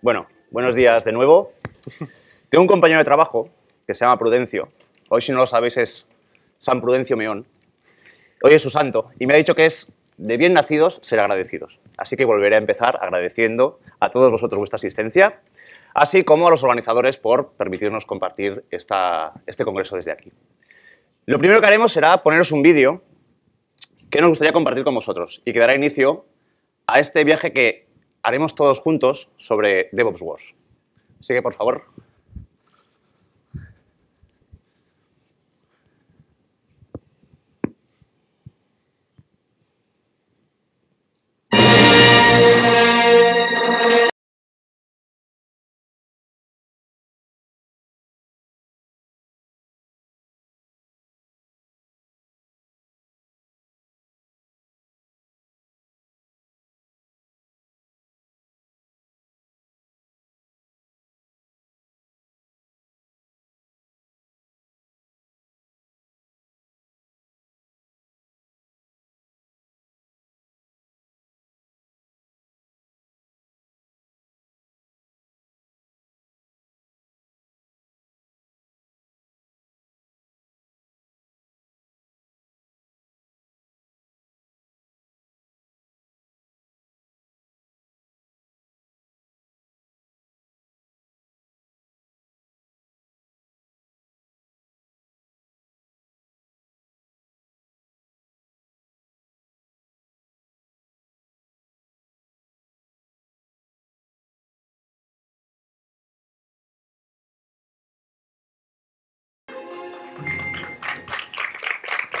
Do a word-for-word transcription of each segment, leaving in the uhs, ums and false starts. Bueno, buenos días de nuevo. Tengo un compañero de trabajo que se llama Prudencio. Hoy, si no lo sabéis, es San Prudencio Meón. Hoy es su santo y me ha dicho que es de bien nacidos ser agradecidos. Así que volveré a empezar agradeciendo a todos vosotros vuestra asistencia, así como a los organizadores por permitirnos compartir esta, este congreso desde aquí. Lo primero que haremos será poneros un vídeo que nos gustaría compartir con vosotros y que dará inicio a este viaje que haremos todos juntos sobre DevOps Wars. Así que, por favor...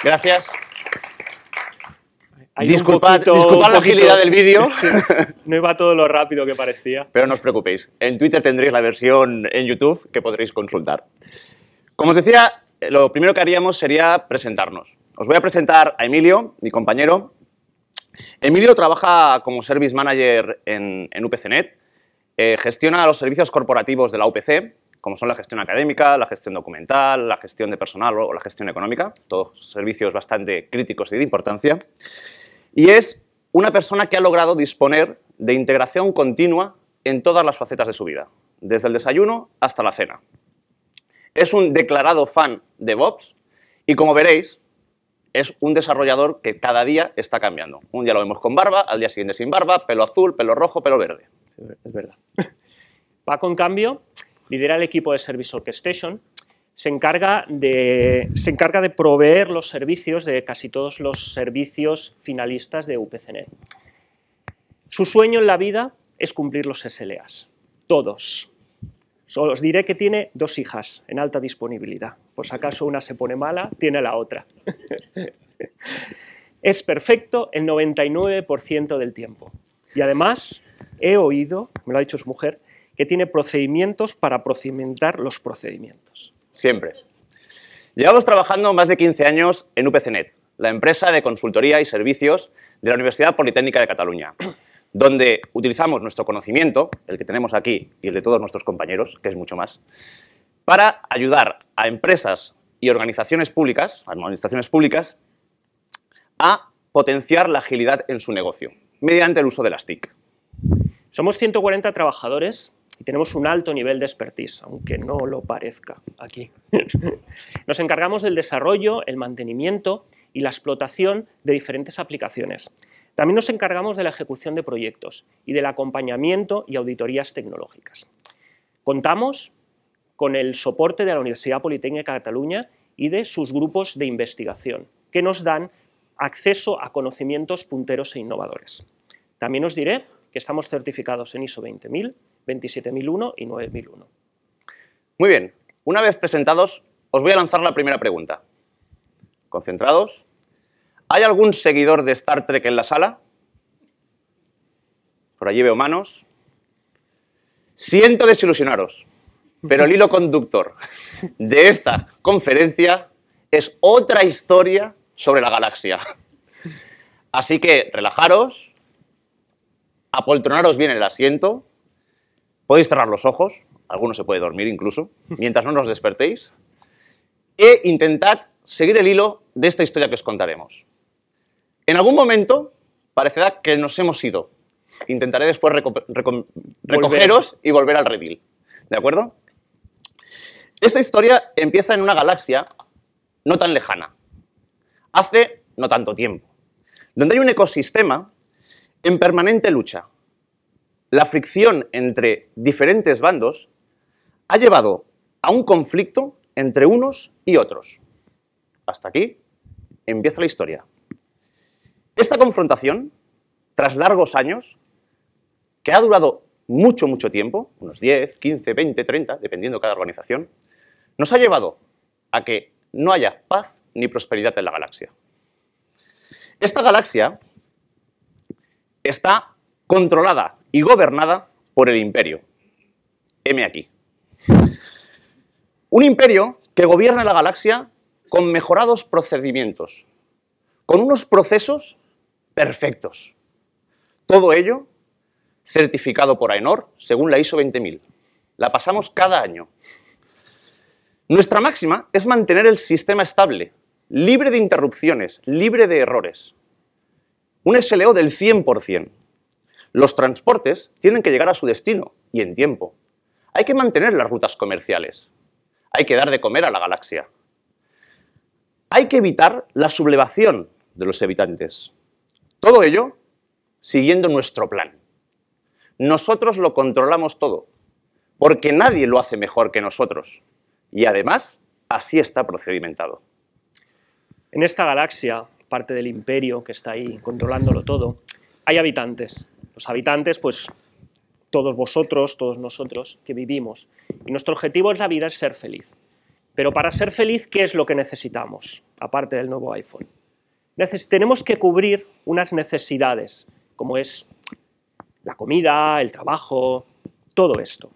Gracias. Disculpad, poquito, disculpad la agilidad del vídeo. Sí, no iba todo lo rápido que parecía. Pero no os preocupéis. En Twitter tendréis la versión en YouTube que podréis consultar. Como os decía, lo primero que haríamos sería presentarnos. Os voy a presentar a Emilio, mi compañero. Emilio trabaja como Service Manager en, en UPCnet. Eh, gestiona los servicios corporativos de la U P C, como son la gestión académica, la gestión documental, la gestión de personal o la gestión económica, todos servicios bastante críticos y de importancia, y es una persona que ha logrado disponer de integración continua en todas las facetas de su vida, desde el desayuno hasta la cena. Es un declarado fan de DevOps y, como veréis, es un desarrollador que cada día está cambiando. Un día lo vemos con barba, al día siguiente sin barba, pelo azul, pelo rojo, pelo verde. Es verdad. Paco, en cambio, lidera el equipo de Service Orchestration, se encarga de, se encarga de proveer los servicios de casi todos los servicios finalistas de UPCnet. Su sueño en la vida es cumplir los S L As, todos. Solo os diré que tiene dos hijas en alta disponibilidad, por si acaso una se pone mala, tiene la otra. Es perfecto el noventa y nueve por ciento del tiempo y además he oído, me lo ha dicho su mujer, que tiene procedimientos para procedimentar los procedimientos. Siempre. Llevamos trabajando más de quince años en UPCnet, la empresa de consultoría y servicios de la Universidad Politécnica de Cataluña, donde utilizamos nuestro conocimiento, el que tenemos aquí y el de todos nuestros compañeros, que es mucho más, para ayudar a empresas y organizaciones públicas, administraciones públicas, a potenciar la agilidad en su negocio, mediante el uso de las T I C. Somos ciento cuarenta trabajadores y tenemos un alto nivel de expertise, aunque no lo parezca aquí. Nos encargamos del desarrollo, el mantenimiento y la explotación de diferentes aplicaciones. También nos encargamos de la ejecución de proyectos y del acompañamiento y auditorías tecnológicas. Contamos con el soporte de la Universidad Politécnica de Cataluña y de sus grupos de investigación, que nos dan acceso a conocimientos punteros e innovadores. También os diré que estamos certificados en ISO veinte mil, veintisiete mil uno y nueve mil uno. Muy bien, una vez presentados, os voy a lanzar la primera pregunta. ¿Concentrados? ¿Hay algún seguidor de Star Trek en la sala? Por allí veo manos. Siento desilusionaros, pero el hilo conductor de esta conferencia es otra historia sobre la galaxia. Así que relajaros, apoltronaros bien en el asiento, podéis cerrar los ojos, alguno se puede dormir incluso, mientras no nos despertéis, e intentad seguir el hilo de esta historia que os contaremos. En algún momento parecerá que nos hemos ido. Intentaré después reco reco recogeros volver. y volver al redil. ¿De acuerdo? Esta historia empieza en una galaxia no tan lejana, hace no tanto tiempo, donde hay un ecosistema en permanente lucha. La fricción entre diferentes bandos ha llevado a un conflicto entre unos y otros. Hasta aquí empieza la historia. Esta confrontación, tras largos años, que ha durado mucho, mucho tiempo, unos diez, quince, veinte, treinta, dependiendo de cada organización, nos ha llevado a que no haya paz ni prosperidad en la galaxia. Esta galaxia está controlada y gobernada por el imperio. M aquí. Un imperio que gobierna la galaxia con mejorados procedimientos, con unos procesos perfectos. Todo ello certificado por AENOR según la ISO veinte mil. La pasamos cada año. Nuestra máxima es mantener el sistema estable, libre de interrupciones, libre de errores. Un S L O del cien por cien. Los transportes tienen que llegar a su destino y en tiempo. Hay que mantener las rutas comerciales. Hay que dar de comer a la galaxia. Hay que evitar la sublevación de los habitantes. Todo ello siguiendo nuestro plan. Nosotros lo controlamos todo, porque nadie lo hace mejor que nosotros. Y además, así está procedimentado. En esta galaxia, parte del imperio que está ahí controlándolo todo, hay habitantes. Los habitantes, pues, todos vosotros, todos nosotros, que vivimos. Y nuestro objetivo en la vida es ser feliz. Pero para ser feliz, ¿qué es lo que necesitamos? Aparte del nuevo iPhone. Neces- tenemos que cubrir unas necesidades, como es la comida, el trabajo, todo esto.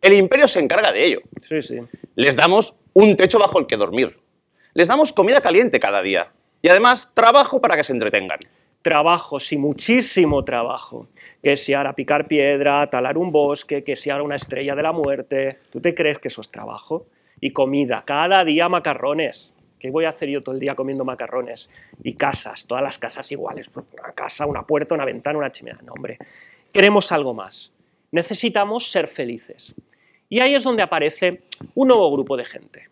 El imperio se encarga de ello. Sí, sí. Les damos un techo bajo el que dormir. Les damos comida caliente cada día. Y además, trabajo para que se entretengan. Trabajo, sí, muchísimo trabajo. Que si ahora picar piedra, talar un bosque, que si ahora una estrella de la muerte. ¿Tú te crees que eso es trabajo? Y comida, cada día macarrones. ¿Qué voy a hacer yo todo el día comiendo macarrones? Y casas, todas las casas iguales. Una casa, una puerta, una ventana, una chimenea. No, hombre. Queremos algo más. Necesitamos ser felices. Y ahí es donde aparece un nuevo grupo de gente.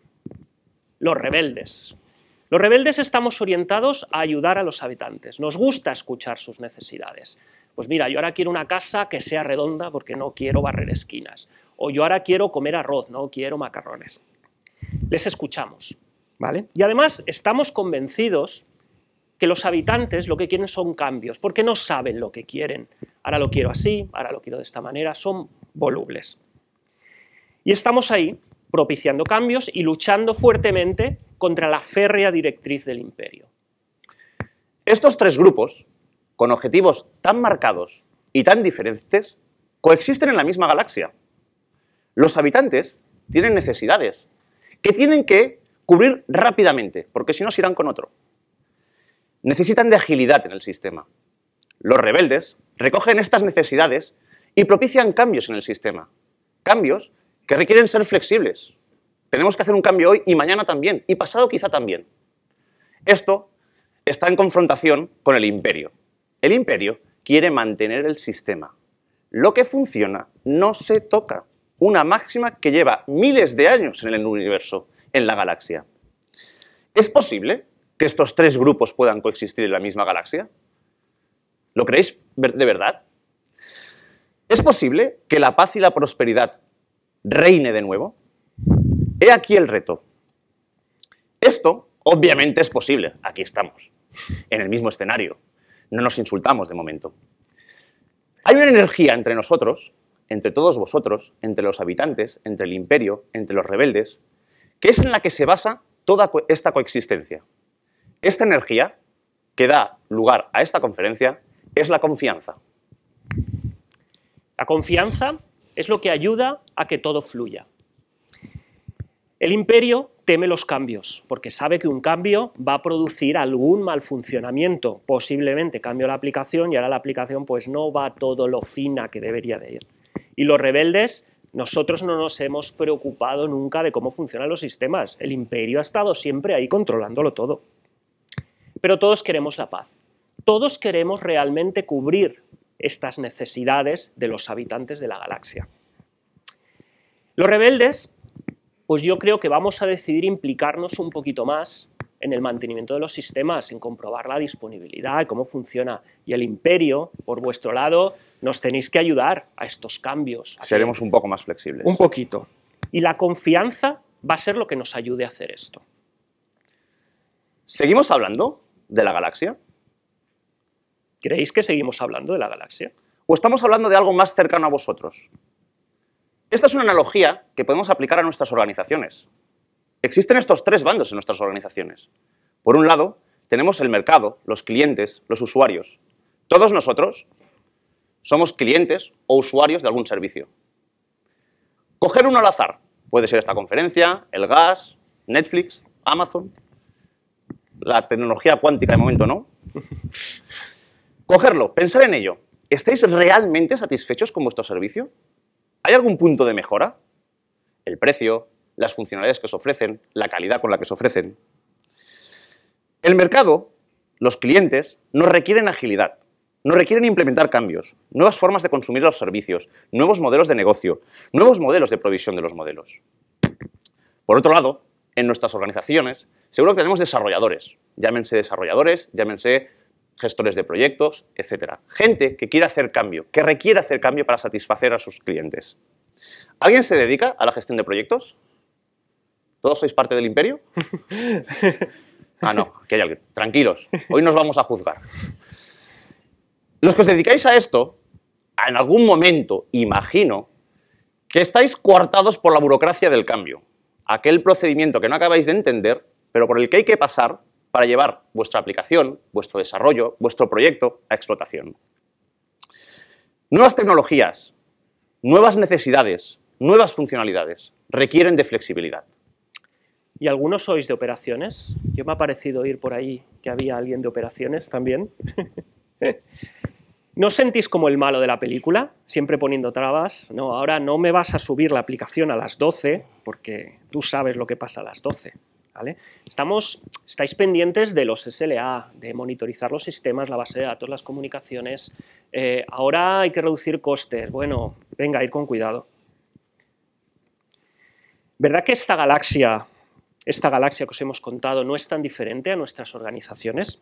Los rebeldes. Los rebeldes estamos orientados a ayudar a los habitantes. Nos gusta escuchar sus necesidades. Pues mira, yo ahora quiero una casa que sea redonda porque no quiero barrer esquinas. O yo ahora quiero comer arroz, no quiero macarrones. Les escuchamos, ¿vale? Y además estamos convencidos que los habitantes lo que quieren son cambios, porque no saben lo que quieren. Ahora lo quiero así, ahora lo quiero de esta manera, son volubles. Y estamos ahí propiciando cambios y luchando fuertemente contra la férrea directriz del imperio. Estos tres grupos, con objetivos tan marcados y tan diferentes, coexisten en la misma galaxia. Los habitantes tienen necesidades que tienen que cubrir rápidamente, porque si no se irán con otro. Necesitan de agilidad en el sistema. Los rebeldes recogen estas necesidades y propician cambios en el sistema. Cambios que requieren ser flexibles. Tenemos que hacer un cambio hoy y mañana también, y pasado quizá también. Esto está en confrontación con el imperio. El imperio quiere mantener el sistema. Lo que funciona no se toca. Una máxima que lleva miles de años en el universo, en la galaxia. ¿Es posible que estos tres grupos puedan coexistir en la misma galaxia? ¿Lo creéis de verdad? ¿Es posible que la paz y la prosperidad reine de nuevo? He aquí el reto. Esto, obviamente, es posible. Aquí estamos, en el mismo escenario. No nos insultamos de momento. Hay una energía entre nosotros, entre todos vosotros, entre los habitantes, entre el imperio, entre los rebeldes, que es en la que se basa toda esta coexistencia. Esta energía que da lugar a esta conferencia es la confianza. La confianza es lo que ayuda a que todo fluya. El imperio teme los cambios, porque sabe que un cambio va a producir algún mal funcionamiento. Posiblemente cambio la aplicación y ahora la aplicación pues no va todo lo fina que debería de ir. Y los rebeldes Nosotros no nos hemos preocupado nunca de cómo funcionan los sistemas. El imperio ha estado siempre ahí controlándolo todo. Pero todos queremos la paz. Todos queremos realmente cubrir estas necesidades de los habitantes de la galaxia. Los rebeldes, pues yo creo que vamos a decidir implicarnos un poquito más en el mantenimiento de los sistemas, en comprobar la disponibilidad, cómo funciona. Y el imperio, por vuestro lado, nos tenéis que ayudar a estos cambios. A Seremos que... un poco más flexibles. Un poquito. Y la confianza va a ser lo que nos ayude a hacer esto. ¿Seguimos hablando de la galaxia? ¿Creéis que seguimos hablando de la galaxia? ¿O estamos hablando de algo más cercano a vosotros? Esta es una analogía que podemos aplicar a nuestras organizaciones. Existen estos tres bandos en nuestras organizaciones. Por un lado, tenemos el mercado, los clientes, los usuarios. Todos nosotros somos clientes o usuarios de algún servicio. Coger uno al azar. Puede ser esta conferencia, el gas, Netflix, Amazon. La tecnología cuántica de momento no. Cogerlo, pensar en ello. ¿Estáis realmente satisfechos con vuestro servicio? ¿Hay algún punto de mejora? El precio, las funcionalidades que os ofrecen, la calidad con la que se ofrecen. El mercado, los clientes, nos requieren agilidad. Nos requieren implementar cambios, nuevas formas de consumir los servicios, nuevos modelos de negocio, nuevos modelos de provisión de los modelos. Por otro lado, en nuestras organizaciones, seguro que tenemos desarrolladores. Llámense desarrolladores, llámense gestores de proyectos, etcétera. Gente que quiere hacer cambio, que requiere hacer cambio para satisfacer a sus clientes. ¿Alguien se dedica a la gestión de proyectos? ¿Todos sois parte del imperio? Ah, no, aquí hay alguien. Tranquilos, hoy nos vamos a juzgar. Los que os dedicáis a esto, en algún momento, imagino, que estáis coartados por la burocracia del cambio. Aquel procedimiento que no acabáis de entender, pero por el que hay que pasar para llevar vuestra aplicación, vuestro desarrollo, vuestro proyecto a explotación. Nuevas tecnologías, nuevas necesidades, nuevas funcionalidades requieren de flexibilidad. ¿Y algunos sois de operaciones? Yo me ha parecido oír por ahí que había alguien de operaciones también. ¿No os sentís como el malo de la película? Siempre poniendo trabas. No, ahora no me vas a subir la aplicación a las doce porque tú sabes lo que pasa a las doce. ¿Vale? Estamos, estáis pendientes de los S L A, de monitorizar los sistemas, la base de datos, las comunicaciones. Eh, ahora hay que reducir costes. Bueno, venga, ir con cuidado. ¿Verdad que esta galaxia... Esta galaxia que os hemos contado no es tan diferente a nuestras organizaciones?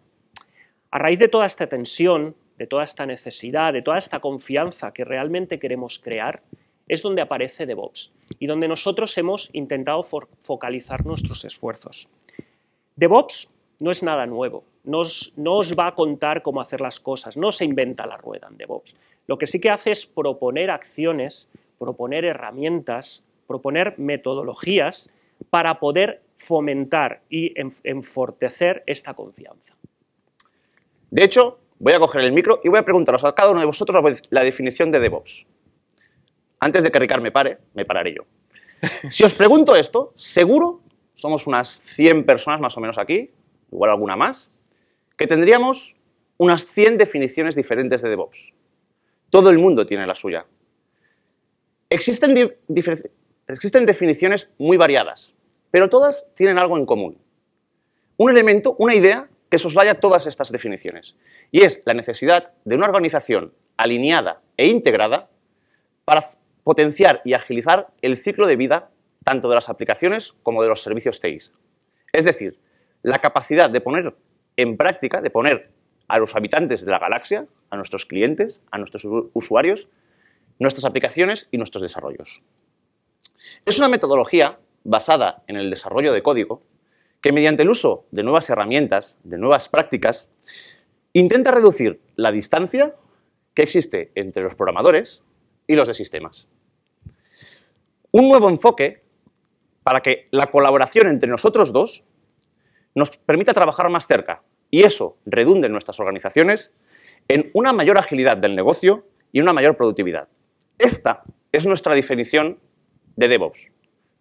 A raíz de toda esta tensión, de toda esta necesidad, de toda esta confianza que realmente queremos crear, es donde aparece DevOps y donde nosotros hemos intentado focalizar nuestros esfuerzos. DevOps no es nada nuevo, no os, no os va a contar cómo hacer las cosas, no se inventa la rueda en DevOps. Lo que sí que hace es proponer acciones, proponer herramientas, proponer metodologías para poder fomentar y enfortecer esta confianza. De hecho, voy a coger el micro y voy a preguntaros a cada uno de vosotros la definición de DevOps. Antes de que Ricardo me pare, me pararé yo. Si os pregunto esto, seguro, somos unas cien personas más o menos aquí, igual alguna más, que tendríamos unas cien definiciones diferentes de DevOps. Todo el mundo tiene la suya. Existen diferencias. Existen definiciones muy variadas, pero todas tienen algo en común. Un elemento, una idea que soslaya todas estas definiciones, y es la necesidad de una organización alineada e integrada para potenciar y agilizar el ciclo de vida tanto de las aplicaciones como de los servicios T I. Es decir, la capacidad de poner en práctica, de poner a los habitantes de la galaxia, a nuestros clientes, a nuestros usuarios, nuestras aplicaciones y nuestros desarrollos. Es una metodología basada en el desarrollo de código que mediante el uso de nuevas herramientas, de nuevas prácticas, intenta reducir la distancia que existe entre los programadores y los de sistemas. Un nuevo enfoque para que la colaboración entre nosotros dos nos permita trabajar más cerca y eso redunde en nuestras organizaciones en una mayor agilidad del negocio y una mayor productividad. Esta es nuestra definición de DevOps,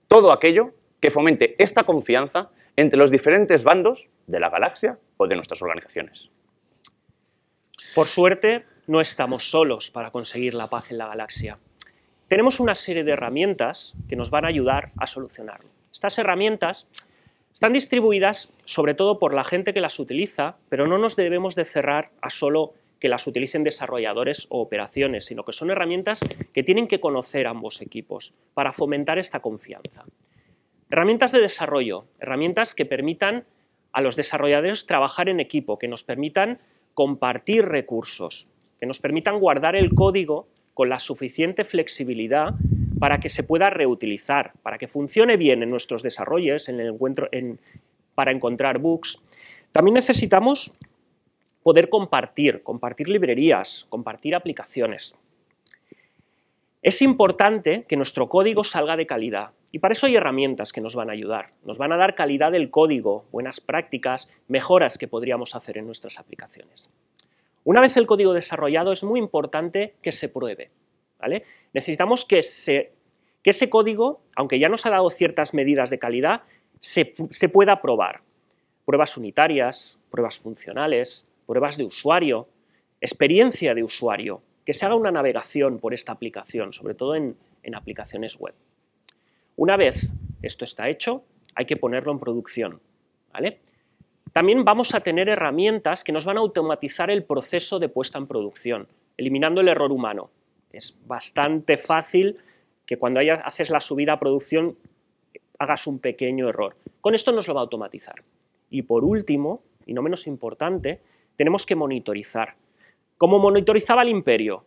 todo aquello que fomente esta confianza entre los diferentes bandos de la galaxia o de nuestras organizaciones. Por suerte, no estamos solos para conseguir la paz en la galaxia. tenemos una serie de herramientas que nos van a ayudar a solucionarlo. Estas herramientas están distribuidas sobre todo por la gente que las utiliza, pero no nos debemos de cerrar a solo que las utilicen desarrolladores o operaciones, sino que son herramientas que tienen que conocer ambos equipos para fomentar esta confianza. Herramientas de desarrollo, herramientas que permitan a los desarrolladores trabajar en equipo, que nos permitan compartir recursos, que nos permitan guardar el código con la suficiente flexibilidad para que se pueda reutilizar, para que funcione bien en nuestros desarrollos, en el encuentro, en, para encontrar bugs. También necesitamos poder compartir, compartir librerías, compartir aplicaciones. Es importante que nuestro código salga de calidad y para eso hay herramientas que nos van a ayudar. Nos van a dar calidad del código, buenas prácticas, mejoras que podríamos hacer en nuestras aplicaciones. Una vez el código desarrollado es muy importante que se pruebe, ¿vale? Necesitamos que, se, que ese código, aunque ya nos ha dado ciertas medidas de calidad, se, se pueda probar. Pruebas unitarias, pruebas funcionales, pruebas de usuario, experiencia de usuario, que se haga una navegación por esta aplicación, sobre todo en, en aplicaciones web. Una vez esto está hecho, hay que ponerlo en producción, ¿vale? También vamos a tener herramientas que nos van a automatizar el proceso de puesta en producción, eliminando el error humano. Es bastante fácil que cuando haya, haces la subida a producción hagas un pequeño error. Con esto nos lo va a automatizar. Y por último, y no menos importante, tenemos que monitorizar. ¿Cómo monitorizaba el imperio?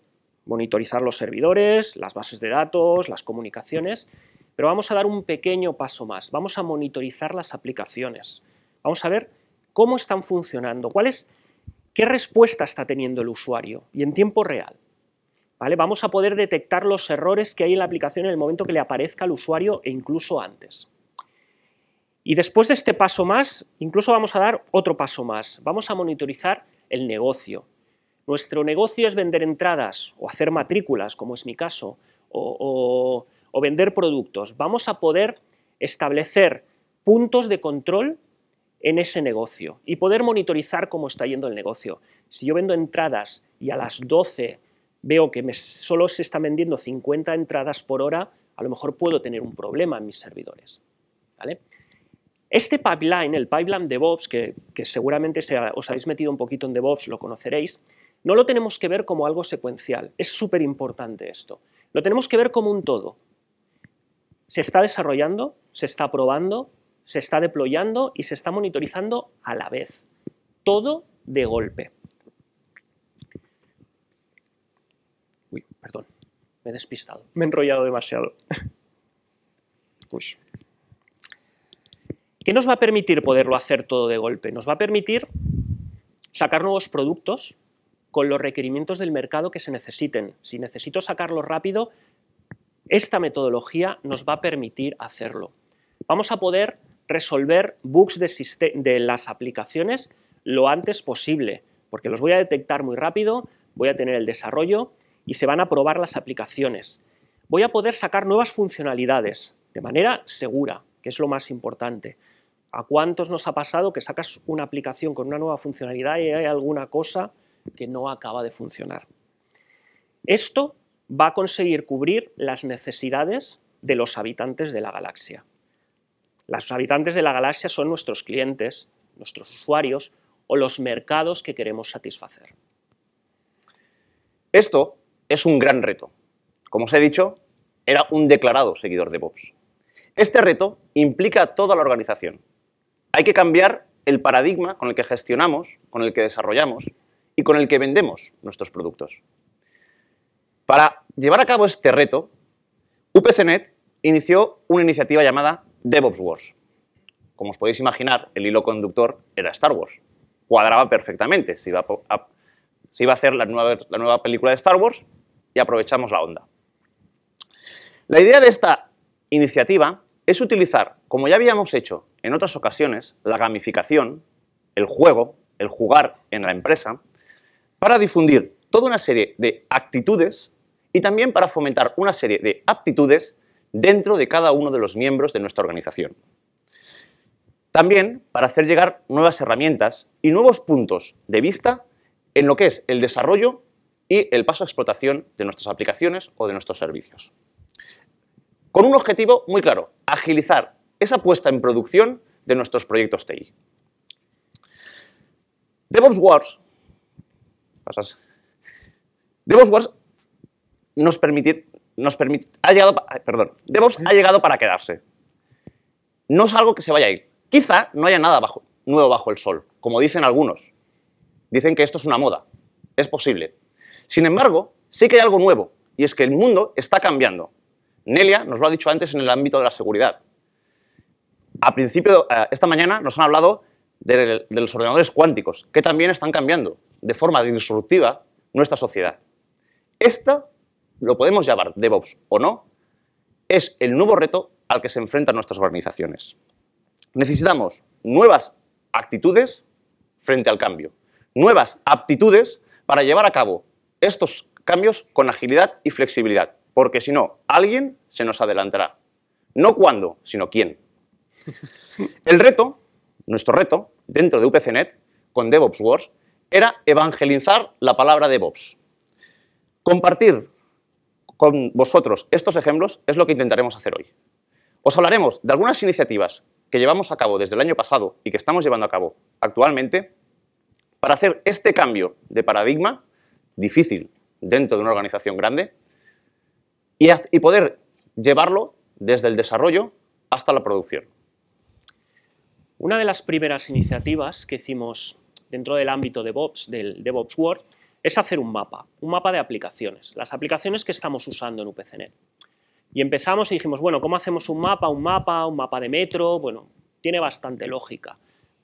Monitorizar los servidores, las bases de datos, las comunicaciones, pero vamos a dar un pequeño paso más. Vamos a monitorizar las aplicaciones. Vamos a ver cómo están funcionando, cuál es, qué respuesta está teniendo el usuario y en tiempo real. ¿Vale? Vamos a poder detectar los errores que hay en la aplicación en el momento que le aparezca al usuario e incluso antes. Y después de este paso más, incluso vamos a dar otro paso más. Vamos a monitorizar el negocio. Nuestro negocio es vender entradas o hacer matrículas, como es mi caso, o, o, o vender productos. Vamos a poder establecer puntos de control en ese negocio y poder monitorizar cómo está yendo el negocio. Si yo vendo entradas y a las doce veo que me, solo se están vendiendo cincuenta entradas por hora, a lo mejor puedo tener un problema en mis servidores, ¿vale? Este pipeline, el pipeline DevOps, que, que seguramente se, os habéis metido un poquito en DevOps, lo conoceréis, no lo tenemos que ver como algo secuencial. Es súper importante esto. Lo tenemos que ver como un todo. Se está desarrollando, se está probando, se está deployando y se está monitorizando a la vez. Todo de golpe. Uy, perdón, me he despistado. Me he enrollado demasiado. Uy. ¿Qué nos va a permitir poderlo hacer todo de golpe? Nos va a permitir sacar nuevos productos con los requerimientos del mercado que se necesiten. Si necesito sacarlo rápido, esta metodología nos va a permitir hacerlo. Vamos a poder resolver bugs de, de las aplicaciones lo antes posible, porque los voy a detectar muy rápido, voy a tener el desarrollo y se van a probar las aplicaciones. Voy a poder sacar nuevas funcionalidades de manera segura, que es lo más importante. ¿A cuántos nos ha pasado que sacas una aplicación con una nueva funcionalidad y hay alguna cosa que no acaba de funcionar? Esto va a conseguir cubrir las necesidades de los habitantes de la galaxia. Los habitantes de la galaxia son nuestros clientes, nuestros usuarios o los mercados que queremos satisfacer. Esto es un gran reto. Como os he dicho, era un declarado seguidor de DevOps. Este reto implica a toda la organización. Hay que cambiar el paradigma con el que gestionamos, con el que desarrollamos y con el que vendemos nuestros productos. Para llevar a cabo este reto, UPCnet inició una iniciativa llamada DevOps Wars. Como os podéis imaginar, el hilo conductor era Star Wars. Cuadraba perfectamente. Se iba a, a, se iba a hacer la nueva, la nueva película de Star Wars y aprovechamos la onda. La idea de esta iniciativa es utilizar, como ya habíamos hecho en otras ocasiones, la gamificación, el juego, el jugar en la empresa, para difundir toda una serie de actitudes y también para fomentar una serie de aptitudes dentro de cada uno de los miembros de nuestra organización. También para hacer llegar nuevas herramientas y nuevos puntos de vista en lo que es el desarrollo y el paso a explotación de nuestras aplicaciones o de nuestros servicios. con un objetivo muy claro, agilizar esa puesta en producción de nuestros proyectos T I. DevOps Wars, pasas. DevOps Wars nos permite, nos permite, ha llegado, perdón, DevOps ha llegado para quedarse. No es algo que se vaya a ir. Quizá no haya nada bajo, nuevo bajo el sol, como dicen algunos. Dicen que esto es una moda. Es posible. Sin embargo, sí que hay algo nuevo, y es que el mundo está cambiando. Nelia nos lo ha dicho antes en el ámbito de la seguridad. A principio, esta mañana nos han hablado de los ordenadores cuánticos, que también están cambiando de forma disruptiva nuestra sociedad. Esta, lo podemos llamar DevOps o no, es el nuevo reto al que se enfrentan nuestras organizaciones. Necesitamos nuevas actitudes frente al cambio, nuevas aptitudes para llevar a cabo estos cambios con agilidad y flexibilidad, porque si no, alguien se nos adelantará. No cuándo, sino quién. El reto, nuestro reto, dentro de UPCnet, con DevOps Wars, era evangelizar la palabra DevOps. Compartir con vosotros estos ejemplos es lo que intentaremos hacer hoy. Os hablaremos de algunas iniciativas que llevamos a cabo desde el año pasado y que estamos llevando a cabo actualmente para hacer este cambio de paradigma difícil dentro de una organización grande y, y poder llevarlo desde el desarrollo hasta la producción. Una de las primeras iniciativas que hicimos dentro del ámbito de DevOps, del DevOps Wars, es hacer un mapa, un mapa de aplicaciones, las aplicaciones que estamos usando en UPCnet. Y empezamos y dijimos, bueno, ¿cómo hacemos un mapa, un mapa, un mapa de metro? Bueno, tiene bastante lógica,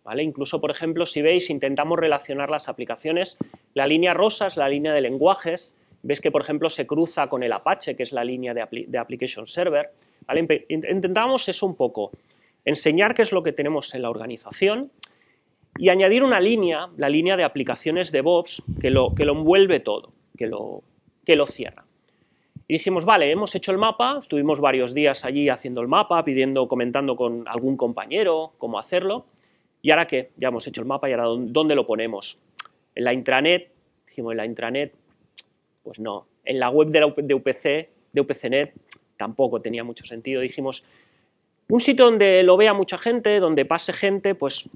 ¿vale? Incluso, por ejemplo, si veis, intentamos relacionar las aplicaciones, la línea rosa es la línea de lenguajes, veis que, por ejemplo, se cruza con el Apache, que es la línea de, apli- de Application Server, ¿vale? Intentamos eso un poco, enseñar qué es lo que tenemos en la organización y añadir una línea, la línea de aplicaciones DevOps, que lo, que lo envuelve todo, que lo, que lo cierra. Y dijimos, vale, hemos hecho el mapa, estuvimos varios días allí haciendo el mapa, pidiendo, comentando con algún compañero cómo hacerlo. ¿Y ahora qué? Ya hemos hecho el mapa y ahora ¿dónde lo ponemos? ¿En la intranet? Dijimos, ¿en la intranet? Pues no. En la web de, la, de U P C, de UPCnet, tampoco tenía mucho sentido. Dijimos, un sitio donde lo vea mucha gente, donde pase gente, pues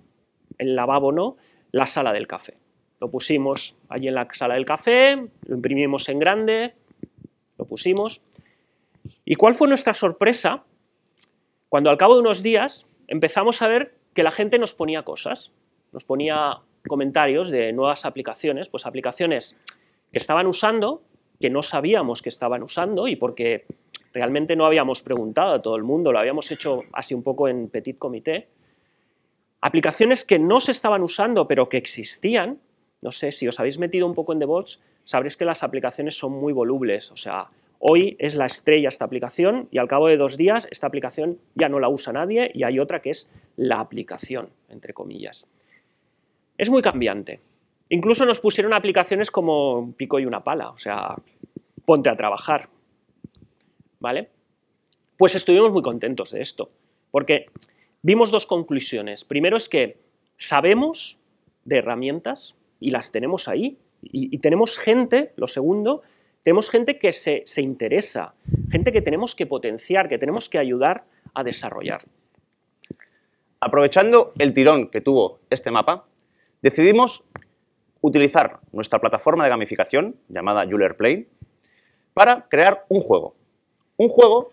el lavabo no, la sala del café. Lo pusimos allí en la sala del café, lo imprimimos en grande, lo pusimos. ¿Y cuál fue nuestra sorpresa? Cuando al cabo de unos días empezamos a ver que la gente nos ponía cosas, nos ponía comentarios de nuevas aplicaciones, pues aplicaciones que estaban usando, que no sabíamos que estaban usando y porque realmente no habíamos preguntado a todo el mundo, lo habíamos hecho así un poco en petit comité. Aplicaciones que no se estaban usando pero que existían. No sé, si os habéis metido un poco en DevOps, sabréis que las aplicaciones son muy volubles. O sea, hoy es la estrella esta aplicación y al cabo de dos días esta aplicación ya no la usa nadie y hay otra que es la aplicación, entre comillas. Es muy cambiante. Incluso nos pusieron aplicaciones como un pico y una pala. O sea, ponte a trabajar. ¿Vale? Pues estuvimos muy contentos de esto porque vimos dos conclusiones. Primero es que sabemos de herramientas y las tenemos ahí. Y, y tenemos gente, lo segundo, tenemos gente que se, se interesa, gente que tenemos que potenciar, que tenemos que ayudar a desarrollar. Aprovechando el tirón que tuvo este mapa, decidimos utilizar nuestra plataforma de gamificación, llamada Juler Play, para crear un juego. Un juego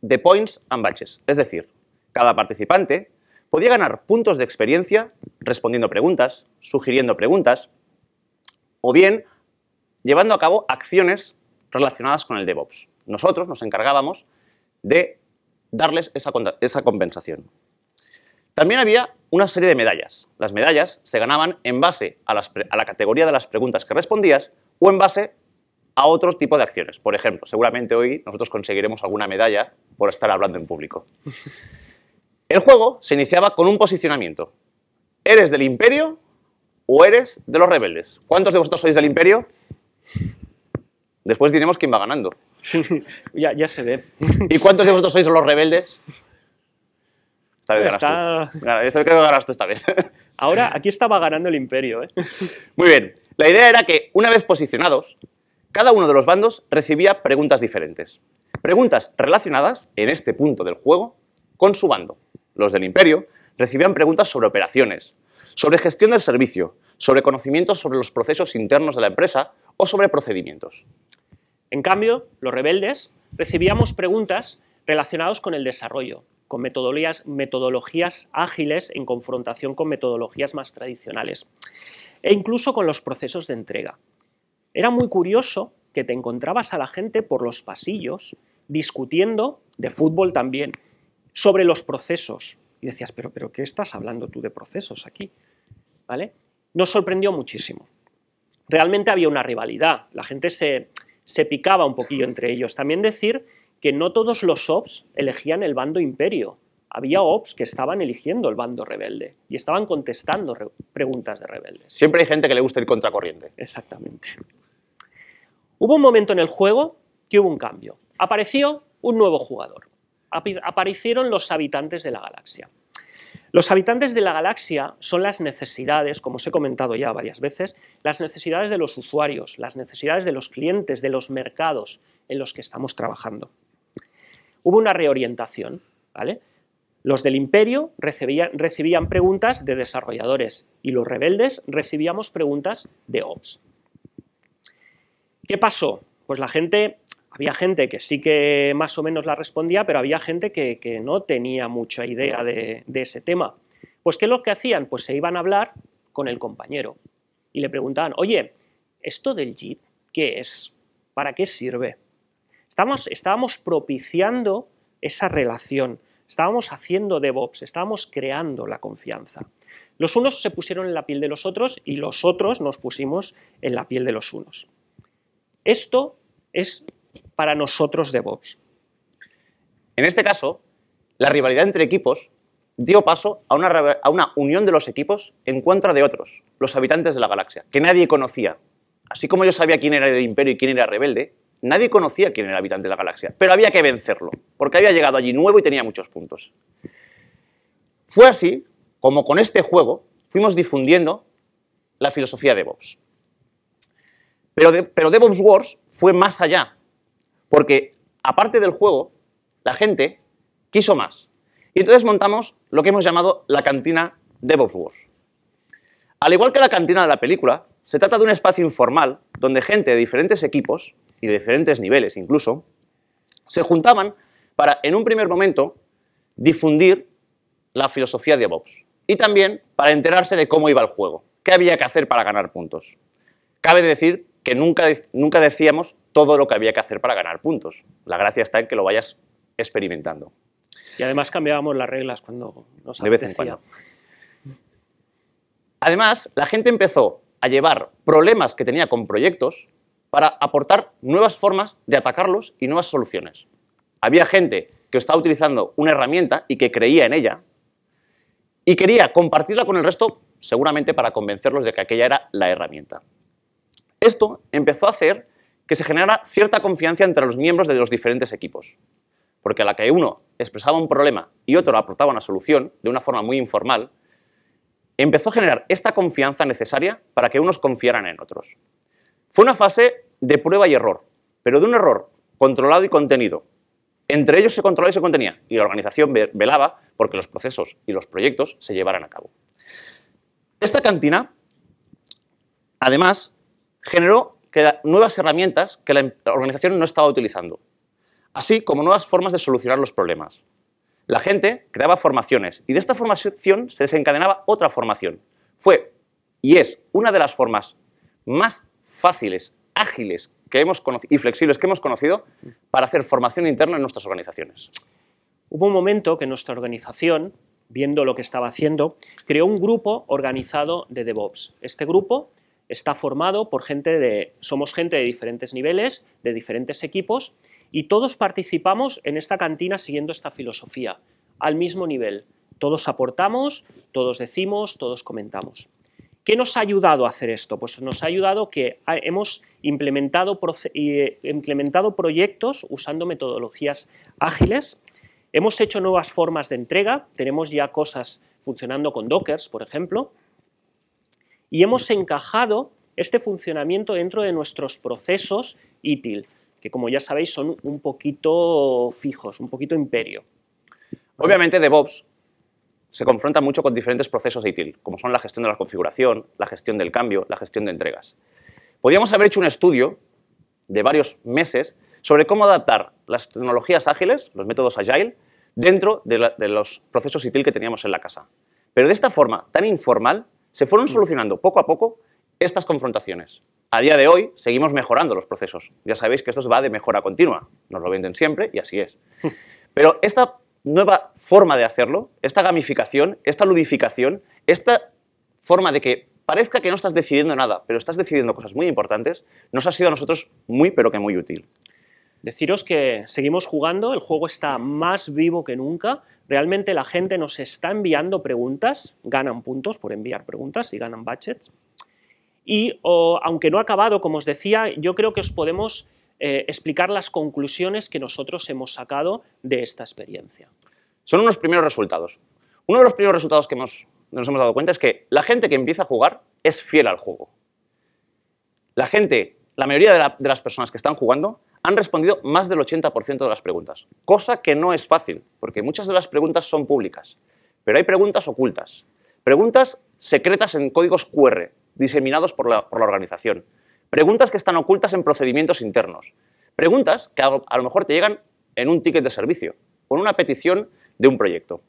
de points and badges, es decir, cada participante podía ganar puntos de experiencia respondiendo preguntas, sugiriendo preguntas o bien llevando a cabo acciones relacionadas con el DevOps. Nosotros nos encargábamos de darles esa, esa compensación. También había una serie de medallas. Las medallas se ganaban en base a, las a la categoría de las preguntas que respondías o en base a otro tipo de acciones. Por ejemplo, seguramente hoy nosotros conseguiremos alguna medalla por estar hablando en público. El juego se iniciaba con un posicionamiento. ¿Eres del imperio o eres de los rebeldes? ¿Cuántos de vosotros sois del imperio? Después diremos quién va ganando. ya, ya se ve. ¿Y cuántos de vosotros sois los rebeldes? Esta vez ganas tú. Creo que ganas tú esta vez. Ahora, aquí estaba ganando el imperio, ¿eh? Muy bien. La idea era que, una vez posicionados, cada uno de los bandos recibía preguntas diferentes. preguntas relacionadas, en este punto del juego, con su bando. Los del Imperio recibían preguntas sobre operaciones, sobre gestión del servicio, sobre conocimientos sobre los procesos internos de la empresa o sobre procedimientos. En cambio, los rebeldes recibíamos preguntas relacionadas con el desarrollo, con metodologías, metodologías ágiles en confrontación con metodologías más tradicionales e incluso con los procesos de entrega. Era muy curioso que te encontrabas a la gente por los pasillos discutiendo de fútbol también, sobre los procesos. Y decías, pero, pero ¿qué estás hablando tú de procesos aquí? ¿Vale? Nos sorprendió muchísimo. Realmente había una rivalidad, la gente se, se picaba un poquillo entre ellos. También decir que no todos los ops elegían el bando imperio. Había ops que estaban eligiendo el bando rebelde y estaban contestando preguntas de rebeldes. Siempre hay gente que le gusta ir contracorriente. Exactamente. Hubo un momento en el juego que hubo un cambio. Apareció un nuevo jugador. Aparecieron los habitantes de la galaxia. Los habitantes de la galaxia son las necesidades, como os he comentado ya varias veces, las necesidades de los usuarios, las necesidades de los clientes, de los mercados en los que estamos trabajando. Hubo una reorientación, ¿vale? Los del Imperio recibían, recibían preguntas de desarrolladores y los rebeldes recibíamos preguntas de ops. ¿Qué pasó? Pues la gente... Había gente que sí que más o menos la respondía, pero había gente que, que no tenía mucha idea de, de ese tema. Pues ¿qué es lo que hacían? Pues se iban a hablar con el compañero y le preguntaban, oye, ¿esto del Git qué es? ¿Para qué sirve? Estábamos, estábamos propiciando esa relación, estábamos haciendo DevOps, estábamos creando la confianza. Los unos se pusieron en la piel de los otros y los otros nos pusimos en la piel de los unos. Esto es... para nosotros DevOps. En este caso, la rivalidad entre equipos dio paso a una, a una unión de los equipos en contra de otros, los habitantes de la galaxia, que nadie conocía. Así como yo sabía quién era el Imperio y quién era rebelde, nadie conocía quién era el habitante de la galaxia, pero había que vencerlo, porque había llegado allí nuevo y tenía muchos puntos. Fue así como con este juego fuimos difundiendo la filosofía DevOps. Pero, de, pero DevOps Wars fue más allá. Porque, aparte del juego, la gente quiso más. Y entonces montamos lo que hemos llamado la cantina DevOps Wars. Al igual que la cantina de la película, se trata de un espacio informal donde gente de diferentes equipos, y de diferentes niveles incluso, se juntaban para, en un primer momento, difundir la filosofía de DevOps. Y también para enterarse de cómo iba el juego, qué había que hacer para ganar puntos. Cabe decir que nunca, nunca decíamos todo lo que había que hacer para ganar puntos. La gracia está en que lo vayas experimentando. Y además cambiábamos las reglas cuando nos apetecía. De vez en cuando. Además, la gente empezó a llevar problemas que tenía con proyectos para aportar nuevas formas de atacarlos y nuevas soluciones. Había gente que estaba utilizando una herramienta y que creía en ella y quería compartirla con el resto, seguramente para convencerlos de que aquella era la herramienta. Esto empezó a hacer que se generara cierta confianza entre los miembros de los diferentes equipos, porque a la que uno expresaba un problema y otro aportaba una solución de una forma muy informal, empezó a generar esta confianza necesaria para que unos confiaran en otros. Fue una fase de prueba y error, pero de un error controlado y contenido. Entre ellos se controlaba y se contenía, y la organización velaba porque los procesos y los proyectos se llevaran a cabo. Esta cantina, además, generó nuevas herramientas que la organización no estaba utilizando, así como nuevas formas de solucionar los problemas. La gente creaba formaciones y de esta formación se desencadenaba otra formación. Fue y es una de las formas más fáciles, ágiles que hemos y flexibles que hemos conocido para hacer formación interna en nuestras organizaciones. Hubo un momento que nuestra organización, viendo lo que estaba haciendo, creó un grupo organizado de DevOps. Este grupo está formado por gente de, somos gente de diferentes niveles, de diferentes equipos, y todos participamos en esta cantina siguiendo esta filosofía, al mismo nivel. Todos aportamos, todos decimos, todos comentamos. ¿Qué nos ha ayudado a hacer esto? Pues nos ha ayudado que hemos implementado, implementado proyectos usando metodologías ágiles, hemos hecho nuevas formas de entrega, tenemos ya cosas funcionando con Docker, por ejemplo, y hemos encajado este funcionamiento dentro de nuestros procesos I T I L, que como ya sabéis son un poquito fijos, un poquito imperio. Obviamente DevOps se confronta mucho con diferentes procesos de I T I L, como son la gestión de la configuración, la gestión del cambio, la gestión de entregas. Podríamos haber hecho un estudio de varios meses sobre cómo adaptar las tecnologías ágiles, los métodos Agile, dentro de, la, de los procesos I T I L que teníamos en la casa. Pero de esta forma tan informal se fueron solucionando poco a poco estas confrontaciones. A día de hoy seguimos mejorando los procesos. Ya sabéis que esto va de mejora continua. Nos lo venden siempre y así es. Pero esta nueva forma de hacerlo, esta gamificación, esta ludificación, esta forma de que parezca que no estás decidiendo nada, pero estás decidiendo cosas muy importantes, nos ha sido a nosotros muy, pero que muy útil. Deciros que seguimos jugando, el juego está más vivo que nunca. Realmente la gente nos está enviando preguntas, ganan puntos por enviar preguntas y ganan badges. Y o, aunque no ha acabado, como os decía, yo creo que os podemos eh, explicar las conclusiones que nosotros hemos sacado de esta experiencia. Son unos primeros resultados. Uno de los primeros resultados que hemos, nos hemos dado cuenta es que la gente que empieza a jugar es fiel al juego. La gente, la mayoría de, la, de las personas que están jugando han respondido más del ochenta por ciento de las preguntas, cosa que no es fácil, porque muchas de las preguntas son públicas, pero hay preguntas ocultas, preguntas secretas en códigos Q R, diseminados por la, por la organización, preguntas que están ocultas en procedimientos internos, preguntas que a, a lo mejor te llegan en un ticket de servicio o en una petición de un proyecto.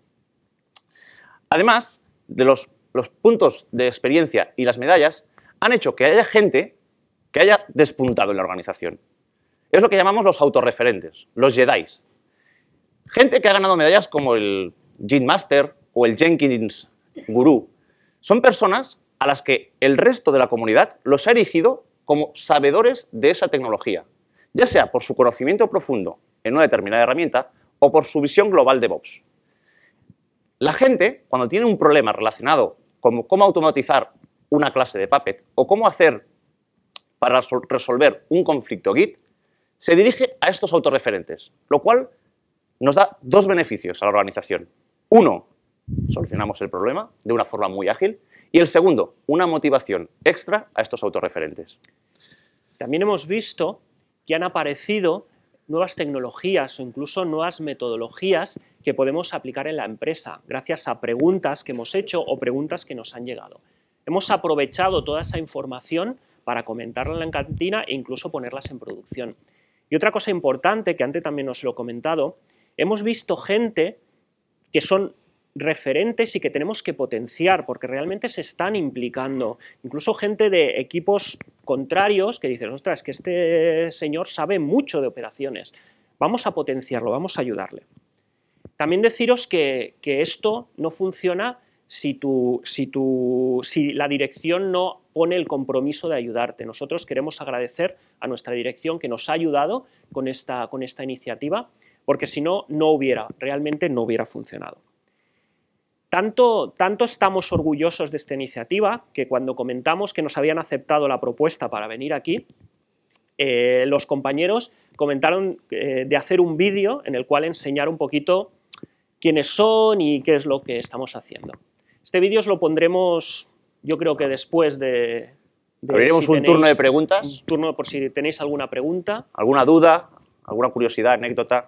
Además de los, los puntos de experiencia y las medallas, han hecho que haya gente que haya despuntado en la organización. Es lo que llamamos los autorreferentes, los Jedi. Gente que ha ganado medallas como el Jit Master o el Jenkins Guru. Son personas a las que el resto de la comunidad los ha erigido como sabedores de esa tecnología, ya sea por su conocimiento profundo en una determinada herramienta o por su visión global de DevOps. La gente, cuando tiene un problema relacionado con cómo automatizar una clase de Puppet o cómo hacer para resolver un conflicto Git, se dirige a estos autorreferentes, lo cual nos da dos beneficios a la organización. Uno, solucionamos el problema de una forma muy ágil, y el segundo, una motivación extra a estos autorreferentes. También hemos visto que han aparecido nuevas tecnologías o incluso nuevas metodologías que podemos aplicar en la empresa, gracias a preguntas que hemos hecho o preguntas que nos han llegado. Hemos aprovechado toda esa información para comentarla en la cantina e incluso ponerlas en producción. Y otra cosa importante, que antes también os lo he comentado, hemos visto gente que son referentes y que tenemos que potenciar porque realmente se están implicando. Incluso gente de equipos contrarios que dicen, ostras, que este señor sabe mucho de operaciones. Vamos a potenciarlo, vamos a ayudarle. También deciros que, que esto no funciona si, tu, si, tu, si la dirección no pone el compromiso de ayudarte. Nosotros queremos agradecer a nuestra dirección que nos ha ayudado con esta, con esta iniciativa, porque si no, no hubiera, realmente no hubiera funcionado. Tanto, tanto estamos orgullosos de esta iniciativa que cuando comentamos que nos habían aceptado la propuesta para venir aquí, eh, los compañeros comentaron eh, de hacer un vídeo en el cual enseñar un poquito quiénes son y qué es lo que estamos haciendo. Este vídeo os lo pondremos... Yo creo que después de... de Abriremos si un turno de preguntas. Un turno por si tenéis alguna pregunta. ¿Alguna duda? ¿Alguna curiosidad, anécdota?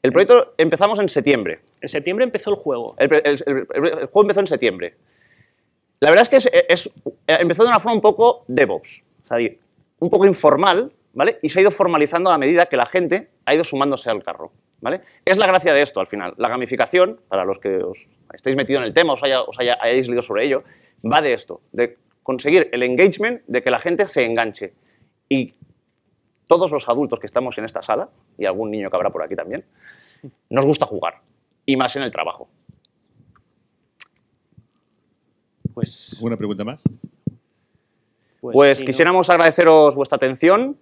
El proyecto empezamos en septiembre. En septiembre empezó el juego. El, el, el, el juego empezó en septiembre. La verdad es que es, es, empezó de una forma un poco DevOps. O sea, un poco informal, ¿vale? Y se ha ido formalizando a medida que la gente ha ido sumándose al carro. ¿Vale? Es la gracia de esto al final. La gamificación, para los que os estéis metidos en el tema, os, haya, os haya, hayáis leído sobre ello, va de esto, de conseguir el engagement, de que la gente se enganche. Y todos los adultos que estamos en esta sala, y algún niño que habrá por aquí también, nos gusta jugar, y más en el trabajo. Pues, ¿una pregunta más? Pues, pues si quisiéramos no... agradeceros vuestra atención.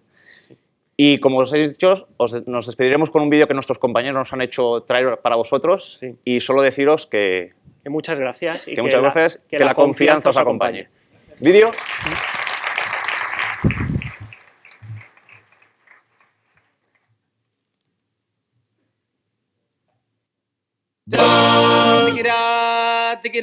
Y como os he dicho, os, nos despediremos con un vídeo que nuestros compañeros nos han hecho traer para vosotros, sí. Y solo deciros que... Que muchas gracias. Y que, que muchas gracias, que, que la, la confianza, confianza os acompañe. acompañe. Vídeo. check it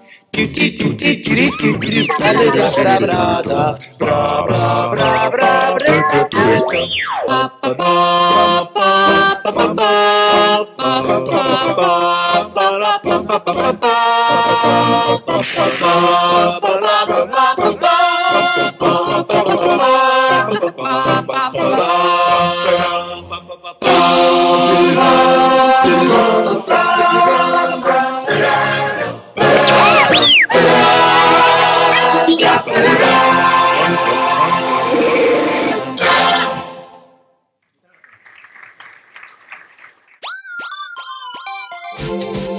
Thank you.